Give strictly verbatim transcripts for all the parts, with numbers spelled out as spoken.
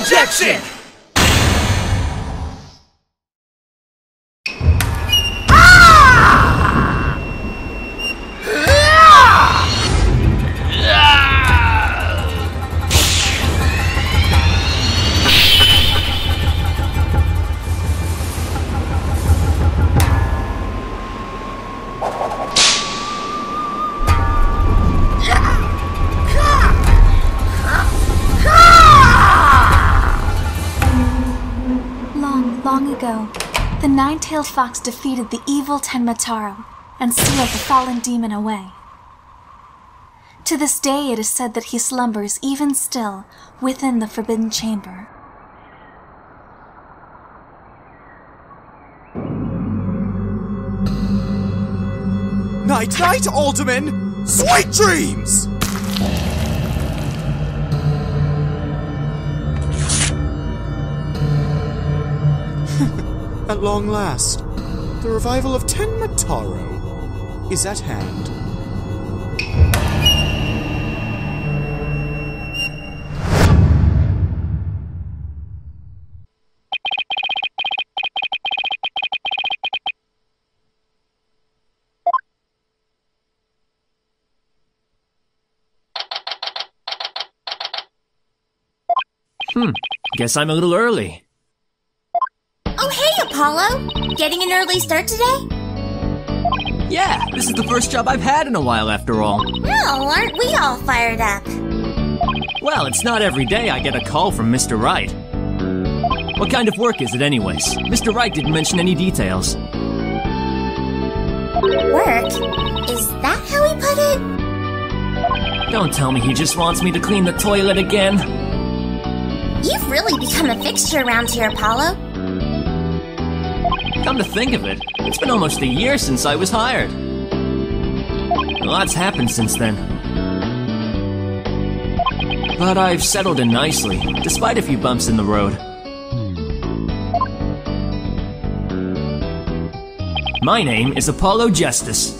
Objection! The Nine-Tailed Fox defeated the evil Tenma Taro and sealed the fallen demon away. To this day it is said that he slumbers even still within the Forbidden Chamber. Night night, Alderman! Sweet dreams! At long last, the revival of Tenma Taro is at hand. Hmm, guess I'm a little early. Oh, hey, Apollo! Getting an early start today? Yeah, this is the first job I've had in a while, after all. Well, aren't we all fired up? Well, it's not every day I get a call from Mister Wright. What kind of work is it, anyways? Mister Wright didn't mention any details. Work? Is that how he put it? Don't tell me he just wants me to clean the toilet again. You've really become a fixture around here, Apollo. Come to think of it, it's been almost a year since I was hired. A lot's happened since then. But I've settled in nicely, despite a few bumps in the road. My name is Apollo Justice.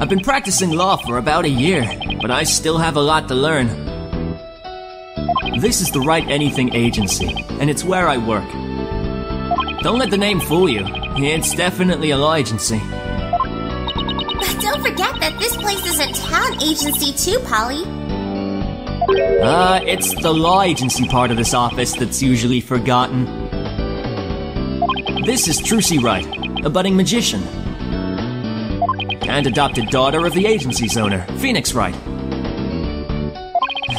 I've been practicing law for about a year, but I still have a lot to learn. This is the Wright Anything Agency, and it's where I work. Don't let the name fool you. It's definitely a law agency. But don't forget that this place is a town agency too, Polly. Uh, it's the law agency part of this office that's usually forgotten. This is Trucy Wright, a budding magician. And adopted daughter of the agency's owner, Phoenix Wright.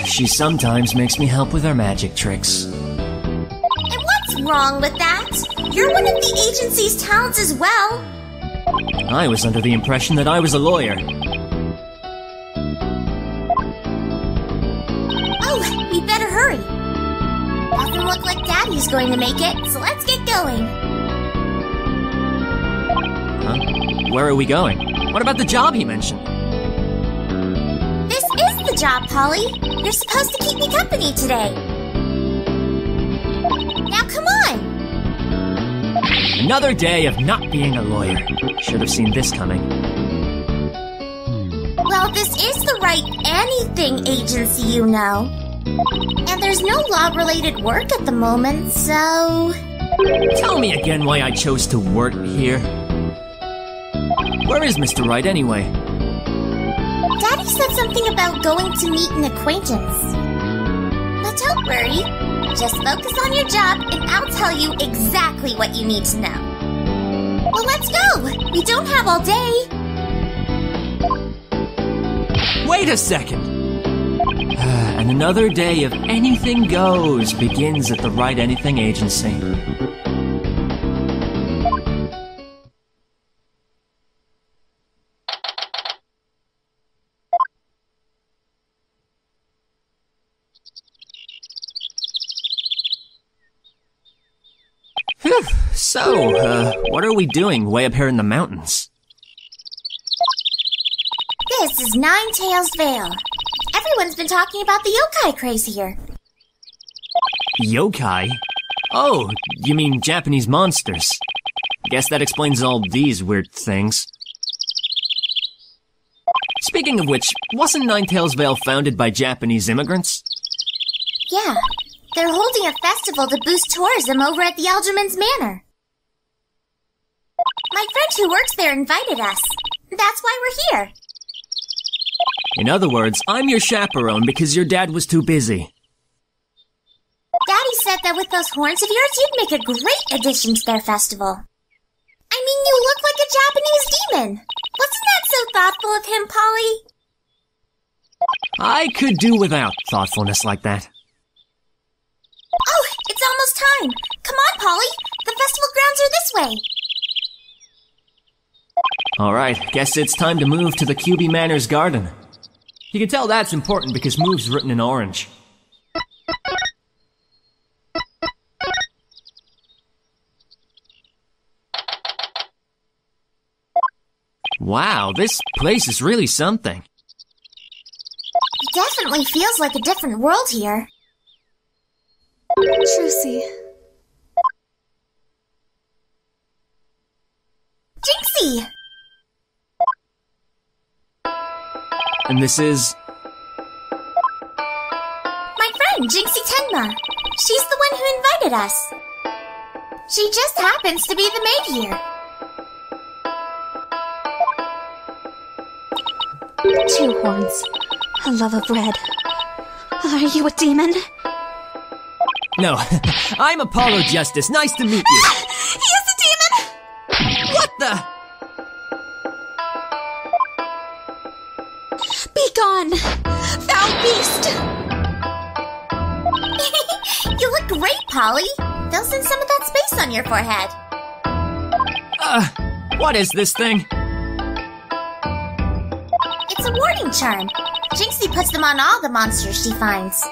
She sometimes makes me help with her magic tricks. And what's wrong with that? You're one of the agency's talents as well! I was under the impression that I was a lawyer. Oh, we better hurry. Doesn't look like Daddy's going to make it, so let's get going. Huh? Where are we going? What about the job he mentioned? This is the job, Polly. You're supposed to keep me company today. Now come on! Another day of not being a lawyer. Should have seen this coming. Well, this is the Wright Anything Agency, you know. And there's no law-related work at the moment, so... Tell me again why I chose to work here. Where is Mister Wright, anyway? Daddy said something about going to meet an acquaintance. But don't worry. Just focus on your job, and I'll tell you exactly what you need to know. Well, let's go! We don't have all day! Wait a second! And another day of anything goes begins at the Wright Anything Agency. So, uh, what are we doing way up here in the mountains? This is Nine-Tails Vale. Everyone's been talking about the yokai craze here. Yokai? Oh, you mean Japanese monsters. Guess that explains all these weird things. Speaking of which, wasn't Nine-Tails Vale founded by Japanese immigrants? Yeah, They're holding a festival to boost tourism over at the Alderman's Manor. My friend who works there invited us. That's why we're here. In other words, I'm your chaperone because your dad was too busy. Daddy said that with those horns of yours, you'd make a great addition to their festival. I mean, you look like a Japanese demon. Wasn't that so thoughtful of him, Polly? I could do without thoughtfulness like that. Oh, it's almost time. Come on, Polly. The festival grounds are this way. All right, guess it's time to move to the Kyubi Manor's garden. You can tell that's important because move's written in orange. Wow, this place is really something. It definitely feels like a different world here. Trucy. Jinxie! And this is... my friend, Jinxie Tenma. She's the one who invited us. She just happens to be the maid here. Two horns. A love of red. Are you a demon? No, I'm Apollo Justice. Nice to meet you. He is a demon! What the? Be gone, foul beast! You look great, Polly. Fill in some of that space on your forehead. Uh, what is this thing? It's a warning charm. Jinxie puts them on all the monsters she finds.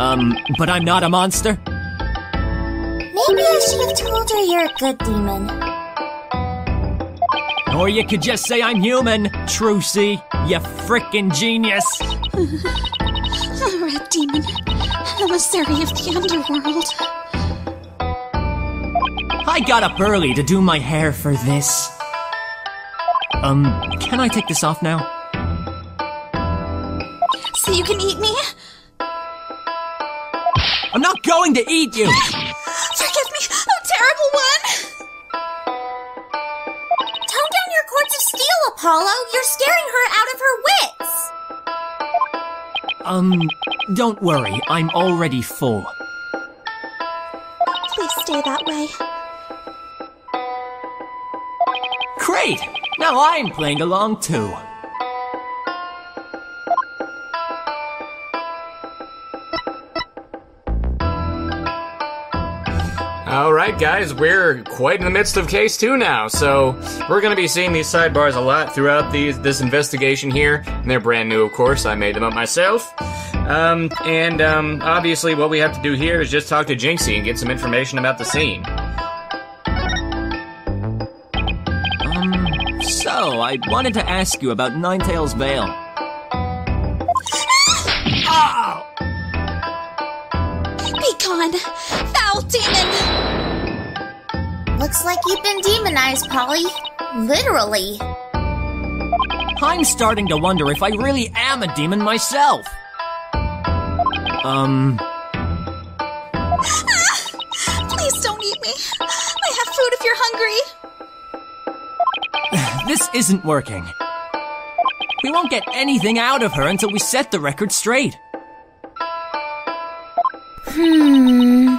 Um, but I'm not a monster? Maybe I should have told her you're a good demon. Or you could just say I'm human, Trucy, you frickin' genius. A red demon, emissary of the underworld. I got up early to do my hair for this. Um, can I take this off now? So you can eat me? I'm not going to eat you! Forgive me, a terrible one! Tone down your cords of steel, Apollo! You're scaring her out of her wits! Um, don't worry, I'm already full. Please stay that way. Great! Now I'm playing along too. Alright guys, we're quite in the midst of case two now, so we're going to be seeing these sidebars a lot throughout these, this investigation here, and they're brand new of course, I made them up myself. Um, and um, obviously what we have to do here is just talk to Jinxie and get some information about the scene. Um, so, I wanted to ask you about Nine-Tails Vale. Oh! Be gone, foul demon! Looks like you've been demonized, Polly. Literally. I'm starting to wonder if I really am a demon myself. Um... Ah, please don't eat me. I have food if you're hungry. This isn't working. We won't get anything out of her until we set the record straight. Hmm...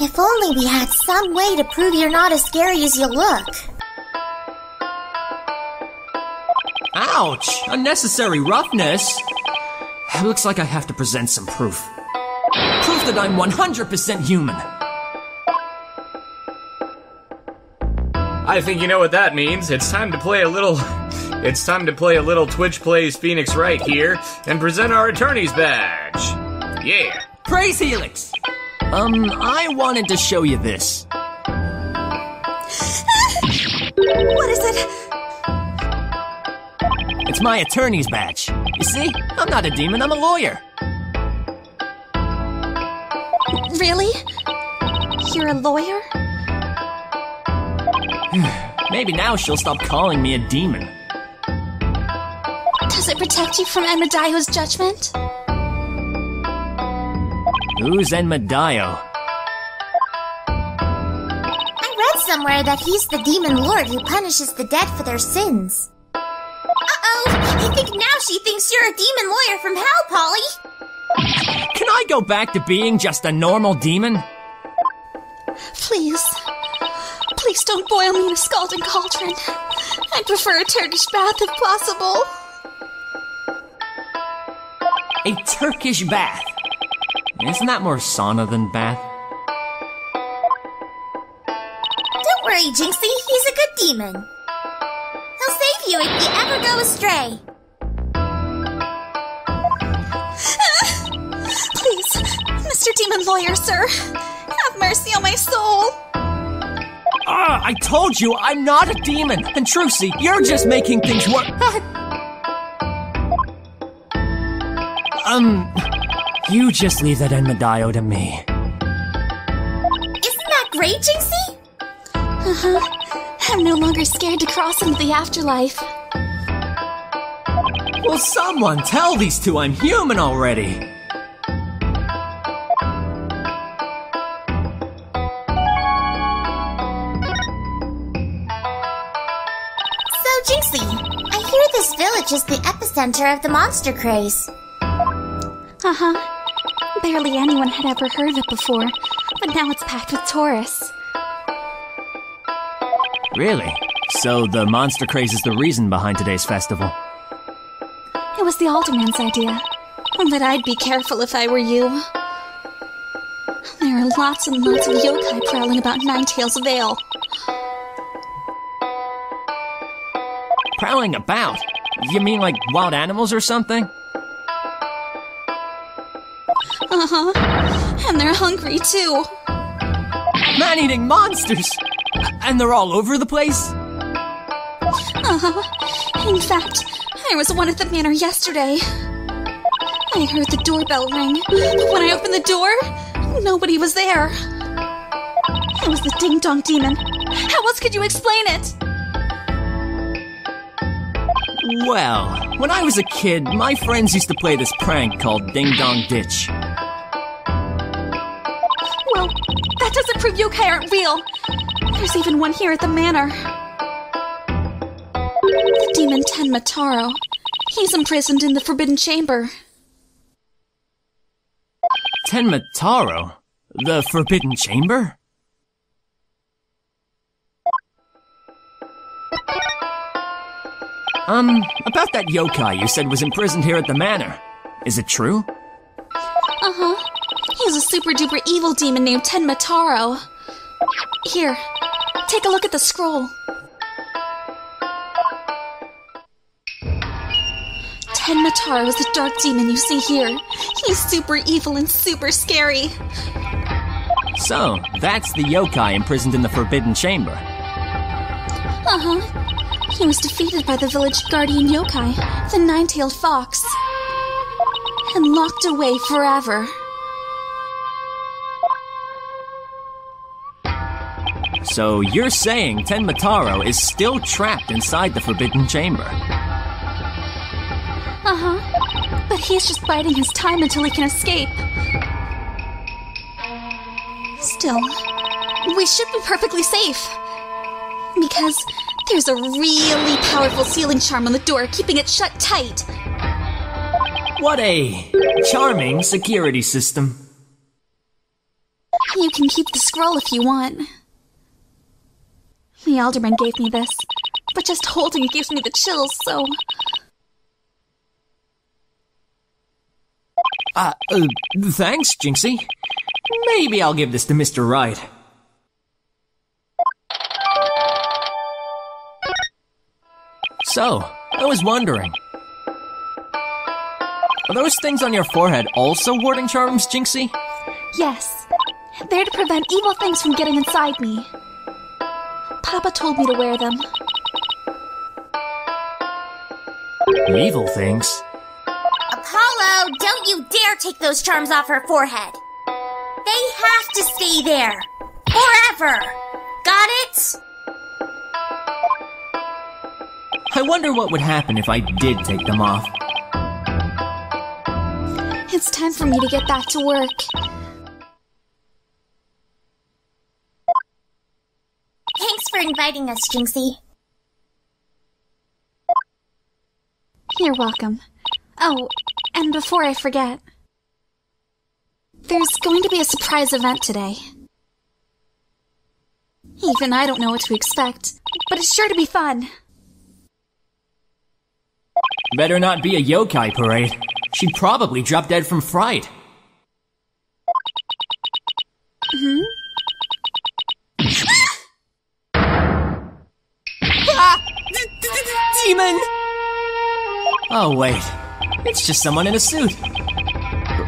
If only we had some way to prove you're not as scary as you look. Ouch! Unnecessary roughness! It looks like I have to present some proof. Proof that I'm one hundred percent human. I think you know what that means. It's time to play a little... It's time to play a little Twitch Plays Phoenix Wright here and present our attorney's badge. Yeah! Praise Helix! Um, I wanted to show you this. What is it? It's my attorney's badge. You see? I'm not a demon, I'm a lawyer. Really? You're a lawyer? Maybe now she'll stop calling me a demon. Does it protect you from Enma Daio's judgment? Who's Enma Daio? I read somewhere that he's the demon lord who punishes the dead for their sins. Uh-oh! I think now she thinks you're a demon lawyer from hell, Polly! Can I go back to being just a normal demon? Please. Please don't boil me in a scalding cauldron. I'd prefer a Turkish bath if possible. A Turkish bath? Isn't that more sauna than bath? Don't worry, Jinxie. He's a good demon. He'll save you if you ever go astray. Please, Mister Demon Lawyer, sir. Have mercy on my soul. Ah, I told you, I'm not a demon. And Trucy, you're just making things worse. um... You just leave that Enma Daio to me. Isn't that great, Jinxie? Uh-huh. I'm no longer scared to cross into the afterlife. Will someone tell these two I'm human already? So, Jinxie, I hear this village is the epicenter of the monster craze. Uh-huh. Barely anyone had ever heard of it before, but now it's packed with tourists. Really? So the monster craze is the reason behind today's festival? It was the alderman's idea, and that I'd be careful if I were you. There are lots and lots of yokai prowling about Nine-Tails Vale. Prowling about? You mean like wild animals or something? Uh-huh. And they're hungry, too. Man-eating monsters! And they're all over the place? Uh-huh. In fact, I was one at the manor yesterday. I heard the doorbell ring, but when I opened the door, nobody was there. It was the ding-dong demon. How else could you explain it? Well, when I was a kid, my friends used to play this prank called Ding-Dong Ditch. That doesn't prove yokai aren't real. There's even one here at the manor. The demon Tenma Taro. He's imprisoned in the Forbidden Chamber. Tenma Taro? The Forbidden Chamber? Um, about that yokai you said was imprisoned here at the manor. Is it true? Uh-huh. He's a super-duper evil demon named Tenma Taro. Here, take a look at the scroll. Tenma Taro is the dark demon you see here. He's super evil and super scary. So, that's the yokai imprisoned in the Forbidden Chamber. Uh-huh. He was defeated by the village guardian yokai, the Nine-Tailed Fox, and locked away forever. So you're saying Tenma Taro is still trapped inside the Forbidden Chamber? Uh-huh. But he's just biding his time until he can escape. Still, we should be perfectly safe. Because there's a really powerful sealing charm on the door, keeping it shut tight. What a charming security system. You can keep the scroll if you want. The alderman gave me this, but just holding it gives me the chills, so... Uh, uh, thanks, Jinxie. Maybe I'll give this to Mister Wright. So, I was wondering... Are those things on your forehead also warding charms, Jinxie? Yes. They're to prevent evil things from getting inside me. Papa told me to wear them. Evil things? Apollo, don't you dare take those charms off her forehead. They have to stay there. Forever. Got it? I wonder what would happen if I did take them off. It's time for me to get back to work. inviting us, Jinxie. You're welcome. Oh, and before I forget, there's going to be a surprise event today. Even I don't know what to expect, but it's sure to be fun. Better not be a yokai parade. She'd probably drop dead from fright. Hmm? Ah! D-d-d-demon! Oh, wait. It's just someone in a suit.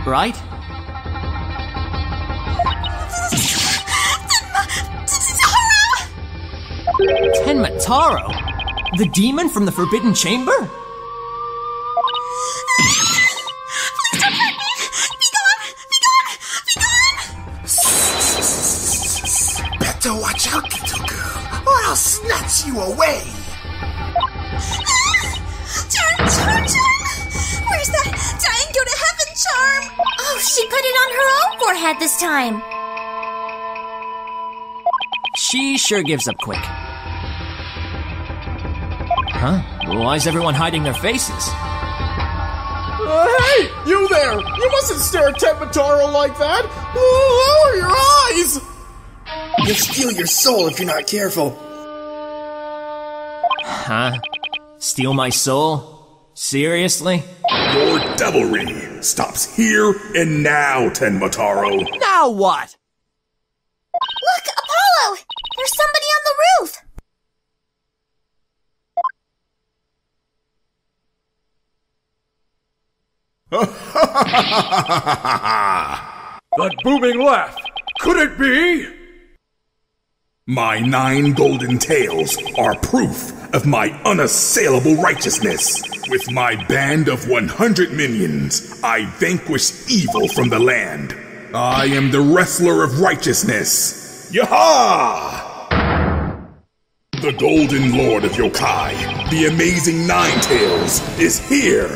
Right? Tenma Taro? The demon from the Forbidden Chamber? Please don't hurt me! Be gone! Be gone! Be gone! Better watch out, little girl, or I'll snatch you away! Charm, charm, charm! Where's that dying go to heaven charm? Oh, she put it on her own forehead this time! She sure gives up quick. Huh? Why's everyone hiding their faces? Uh, hey! You there! You mustn't stare at Tenma Taro like that! Lower your eyes! You'll steal your soul if you're not careful. Huh? Steal my soul? Seriously? Your devilry stops here and now, Tenma Taro. Now what? Look, Apollo! There's somebody on the roof! That booming laugh! Could it be? My nine golden tails are proof of my unassailable righteousness. With my band of one hundred minions, I vanquish evil from the land. I am the wrestler of righteousness. Yaha! The golden lord of yokai, the amazing Nine-Tails, is here.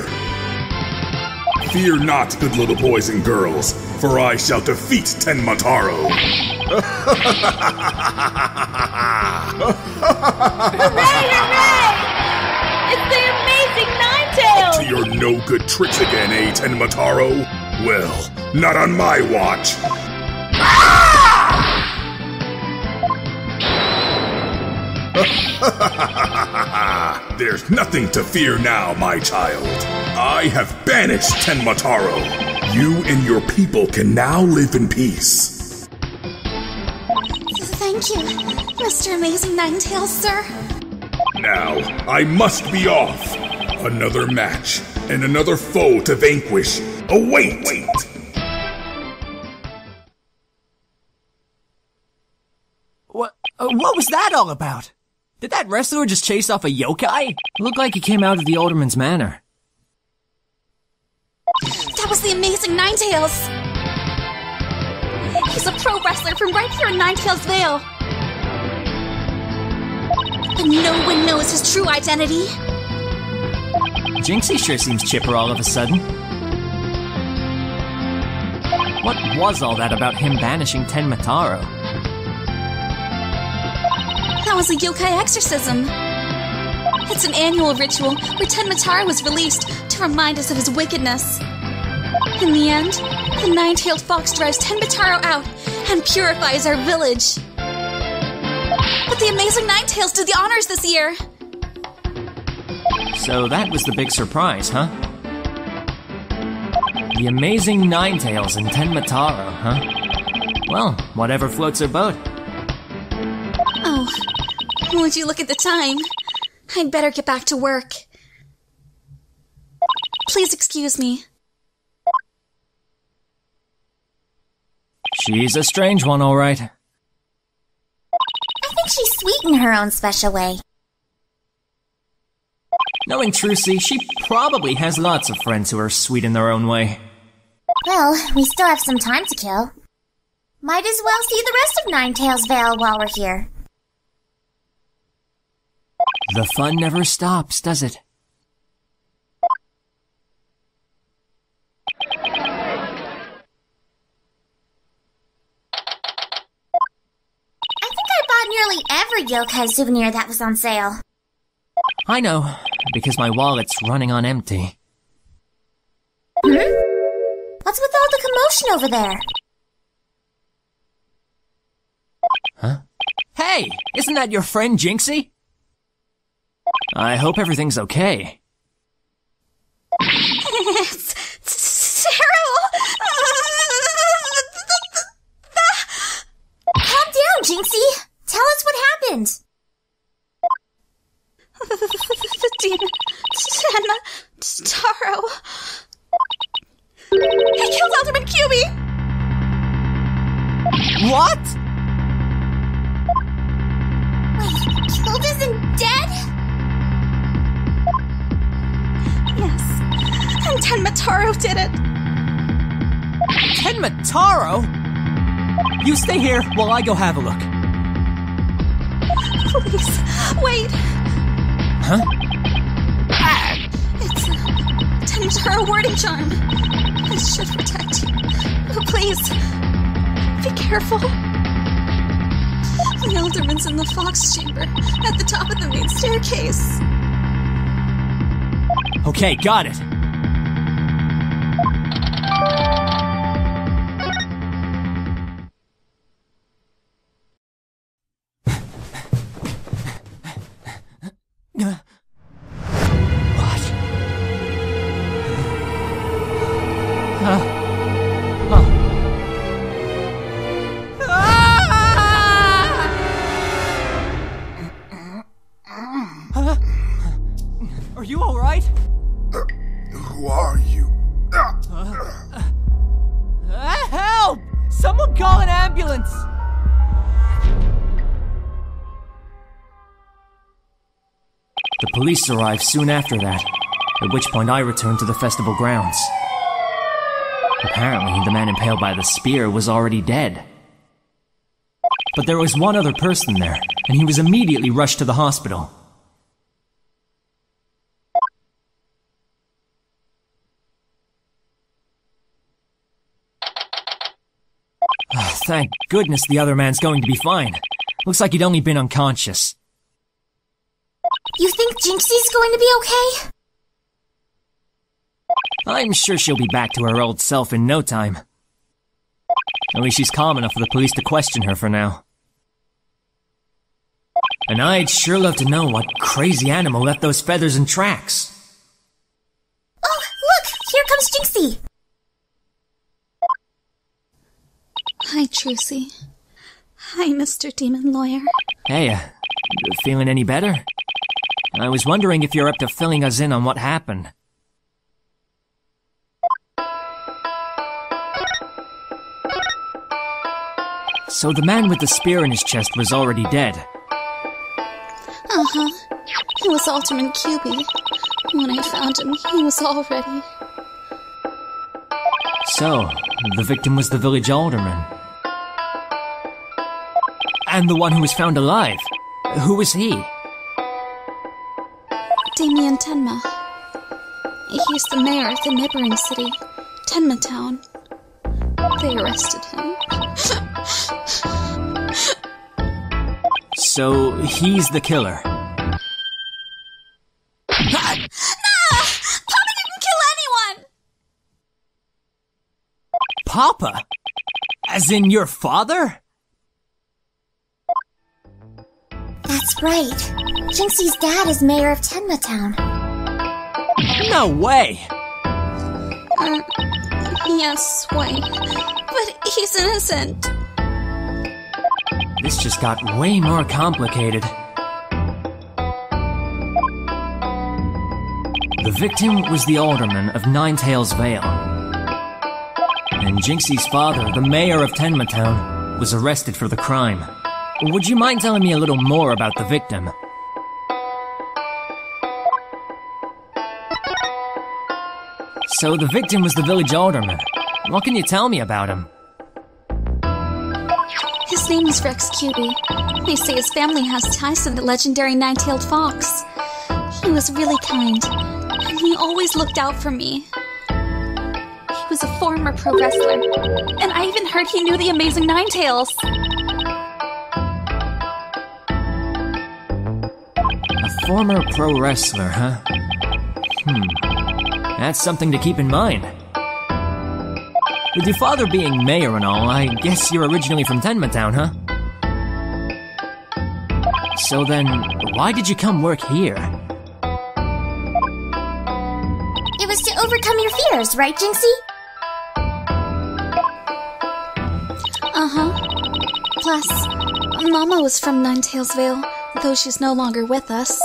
Fear not, good little boys and girls, for I shall defeat Tenma Taro. Hooray, hooray! It's the amazing Nine-Tails! Up to your no-good tricks again, eh, Tenma Taro? Well, not on my watch. There's nothing to fear now, my child. I have banished Tenma Taro. You and your people can now live in peace. Thank you, Mister Amazing Nine-Tails, sir. Now, I must be off. Another match, and another foe to vanquish. Await! Wait. What, uh, what was that all about? Did that wrestler just chase off a yokai? Looked like he came out of the alderman's manor. That was the amazing Nine-Tails! He's a pro wrestler from right here in Nine-Tails Vale. And no one knows his true identity. Jinxie sure seems chipper all of a sudden. What was all that about him banishing Tenma Taro? That was a yokai exorcism. It's an annual ritual where Tenma Taro was released to remind us of his wickedness. In the end, the nine-tailed fox drives Tenma Taro out and purifies our village. But the amazing Nine-Tails did the honors this year. So that was the big surprise, huh? The amazing Nine-Tails and Tenma Taro, huh? Well, whatever floats her boat. Oh. Would you look at the time? I'd better get back to work. Please excuse me. She's a strange one, all right. I think she's sweet in her own special way. Knowing Trucy, she probably has lots of friends who are sweet in their own way. Well, we still have some time to kill. Might as well see the rest of Nine-Tails Vale while we're here. The fun never stops, does it? I think I bought new nearly every yokai souvenir that was on sale. I know, because my wallet's running on empty. Hmm? What's with all the commotion over there? Huh? Hey! Isn't that your friend Jinxie? I hope everything's okay. It's terrible! Calm down, Jinxie! Tell us what happened! Tenma Taro... He killed Alderman Kyubi! What?! Killed isn't dead? Yes. And Tenma Taro did it. Tenma Taro? You stay here while I go have a look. Please, wait. Huh? Ah. It's a Tenma Taro warding charm. This should protect you. Oh, please, be careful. The alderman's in the fox chamber, at the top of the main staircase. Okay, got it. Police arrived soon after that, at which point I returned to the festival grounds. Apparently, the man impaled by the spear was already dead. But there was one other person there, and he was immediately rushed to the hospital. Oh, thank goodness the other man's going to be fine. Looks like he'd only been unconscious. You think Jinxie's going to be okay? I'm sure she'll be back to her old self in no time. At least she's calm enough for the police to question her for now. And I'd sure love to know what crazy animal left those feathers and tracks. Oh, look! Here comes Jinxie! Hi, Trucy. Hi, Mister Demon Lawyer. Hey, uh, feeling any better? I was wondering if you're up to filling us in on what happened. So the man with the spear in his chest was already dead. Uh-huh. He was Alderman Kyubi. When I found him, he was already... So, the victim was the village alderman. And the one who was found alive. Who was he? Damien Tenma. He's the mayor of the neighboring city, Tenma Town. They arrested him. So he's the killer. Nah! Papa didn't kill anyone! Papa? As in your father? That's right. Jinxie's dad is mayor of Tenma Town. No way! Uh, yes, way. But he's innocent. This just got way more complicated. The victim was the alderman of Nine-Tails Vale. And Jinxie's father, the mayor of Tenma Town, was arrested for the crime. Would you mind telling me a little more about the victim? So the victim was the village alderman. What can you tell me about him? His name is Rex Kyubi. They say his family has ties to the legendary nine-tailed fox. He was really kind, and he always looked out for me. He was a former pro wrestler, and I even heard he knew the Amazing Nine-Tails. former pro wrestler, huh? Hmm. That's something to keep in mind. With your father being mayor and all, I guess you're originally from Tenma Town, huh? So then, why did you come work here? It was to overcome your fears, right, Jinxie? Uh-huh. Plus, Mama was from Nine-Tails Vale, though she's no longer with us.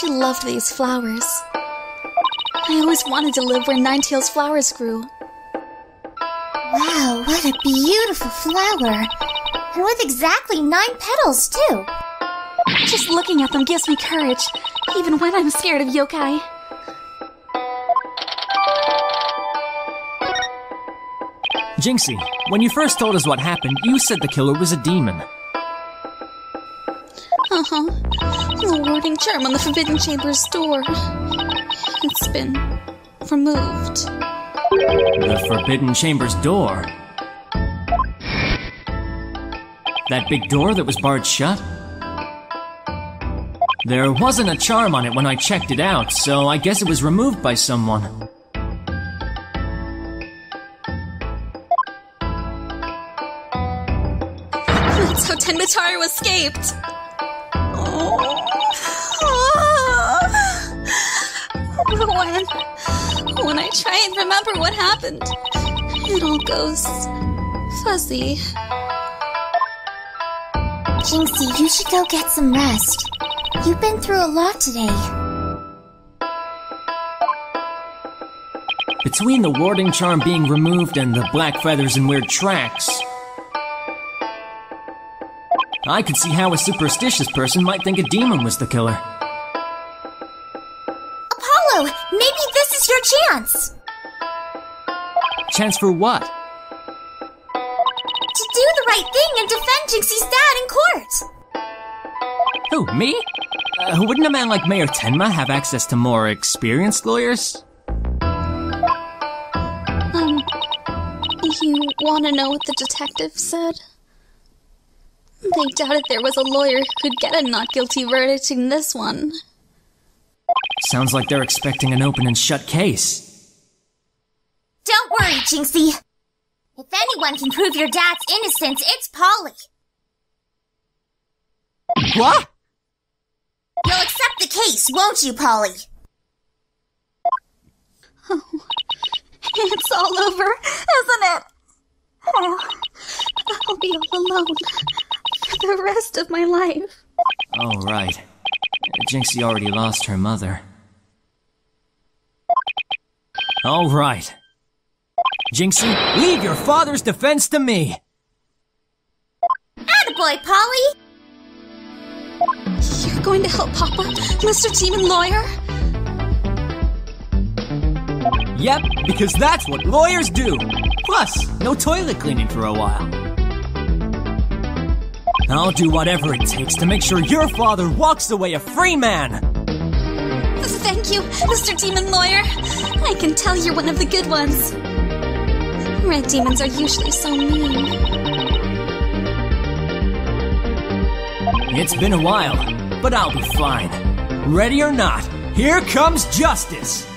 She loved these flowers. I always wanted to live where Nine-Tails flowers grew. Wow, what a beautiful flower! And with exactly nine petals, too! Just looking at them gives me courage, even when I'm scared of yokai. Jinxie, when you first told us what happened, you said the killer was a demon. Uh-huh. The warding charm on the Forbidden Chamber's door. It's been removed. The Forbidden Chamber's door? That big door that was barred shut? There wasn't a charm on it when I checked it out, so I guess it was removed by someone. That's how Tenma Taro escaped! Oh. When, when I try and remember what happened, it all goes fuzzy. Jinxie, you should go get some rest. You've been through a lot today. Between the warding charm being removed and the black feathers and weird tracks, I could see how a superstitious person might think a demon was the killer. Apollo, maybe this is your chance! Chance for what? To do the right thing and defend Jinxie's dad in court! Who, me? Uh, wouldn't a man like Mayor Tenma have access to more experienced lawyers? Um, you want to know what the detective said? They doubted there was a lawyer who could get a not guilty verdict in this one. Sounds like they're expecting an open and shut case. Don't worry, Jinxie. If anyone can prove your dad's innocence, it's Polly. What? You'll accept the case, won't you, Polly? Oh, it's all over, isn't it? Oh, I'll be all alone for the rest of my life. Oh, right. Jinxie already lost her mother. All right. Jinxie, leave your father's defense to me! Attaboy, Polly! You're going to help Papa, Mister Demon Lawyer? Yep, because that's what lawyers do! Plus, no toilet cleaning for a while. I'll do whatever it takes to make sure your father walks away a free man! Thank you, Mister Demon Lawyer! I can tell you're one of the good ones. Red demons are usually so mean. It's been a while, but I'll be fine. Ready or not, here comes justice!